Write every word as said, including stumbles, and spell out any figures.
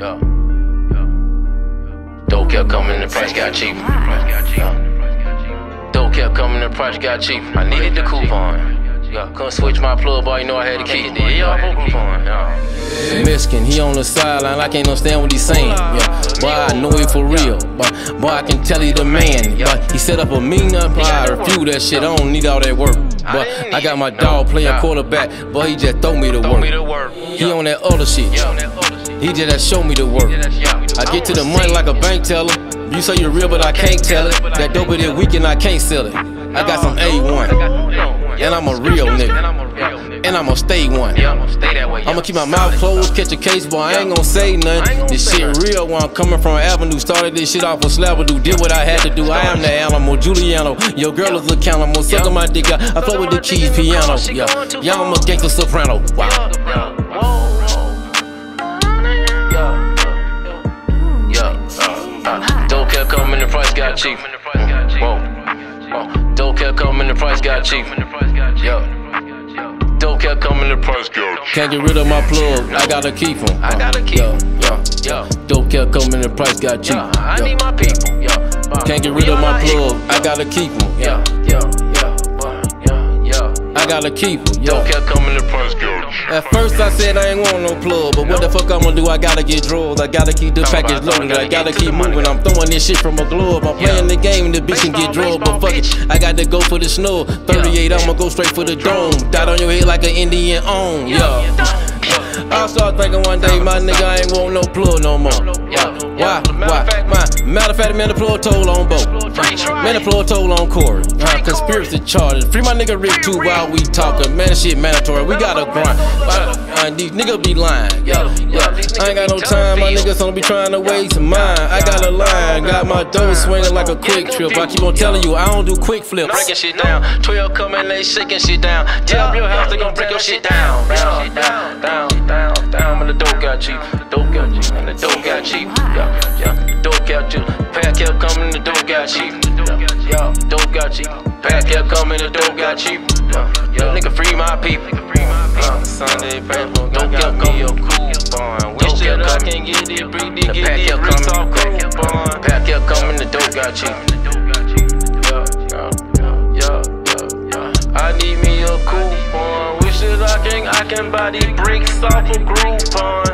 Yeah. Dough kept coming, the price got cheap. Yeah. Dough kept coming, the price got cheap. I needed the coupon. Yeah. Couldn't switch my plug, boy, you know I had the key. Yeah, I broke coupon. Yeah. Mexican, he on the sideline like I can't understand what he's saying. Yeah. Boy, I know it for real. Boy, boy, I can tell he the man. Boy, he set up a mean up. I refuse that shit. I don't need all that work. But I, I got my dog no, playing no, quarterback, no. But he just throw me to throw work. Me to work. Yeah. He on that other shit. Yeah. He just show me the work. I get to the money like a bank teller. You say you're real, but I can't tell it. That dope it is weak and I can't sell it. I got some A one, and I'm a real nigga, and I'ma stay one. I'ma keep my mouth closed, catch a case, boy. I ain't gon' say nothing. This shit real, where I'm coming from Avenue. Started this shit off with Slavadoo, did what I had to do. I am the animal, Juliano. Your girl is a cannibal, suck on my dick. I fuck with the keys, piano. Yeah, I'm a gangster soprano. Wow. The price got cheap. Whoa. Dough kept coming, the price got cheap. Yeah. Dough kept coming, the price got cheap. Can't get rid of my plug, I gotta keep him. I gotta keep him. Yeah. Dough kept coming, the price got cheap. I need my people. Can't get rid of my plug, I gotta keep him. Yeah. I gotta keep him. Dough kept coming, the price got cheap. At first I said I ain't want no plug, but what the fuck I'm gonna do? I gotta get drugs, I gotta keep the package loaded, I gotta keep moving. I'm throwing this shit from a glove. I'm playing the game and the bitch can get drugged, but fuck it, I gotta go for the snub. thirty-eight, I'ma go straight for the dome. Dot on your head like an Indian on. Yeah. I start thinking one day, my nigga, I ain't want no plug no more. Why? Why? Matter of fact, man, the plug told on Bo. Man, the plug told on Corey. Uh, conspiracy charges. Free my nigga Rick too while we talking. Man, this shit mandatory. We gotta grind. Uh, these niggas be lying. Yeah, yeah. I ain't got no time. My niggas only be trying to waste mine. I got a line. Got my dough swinging like a quick trip. I keep on telling you, I don't do quick flips. Breaking shit down. twelve coming, they shaking shit down. Tell your house they gon' break your shit down. Down, down, down, down, down. And the dope got cheap. The dope got cheap. And the dope got cheap. Yeah, yeah. Dough kept cheap, pack kept coming, the dough got cheap. Yeah, dough got cheap, pack kept coming, the dough got cheap. Yeah, nigga free my people. Uh, Sunday Facebook, dough kept coming, a coupon. This shit I can't get it, breathe it, get it, rich off coupon. Pack kept coming, the dough got cheap. Yeah, yeah, yeah, I need me a coupon. Wish that I can, I can buy these bricks off a Groupon.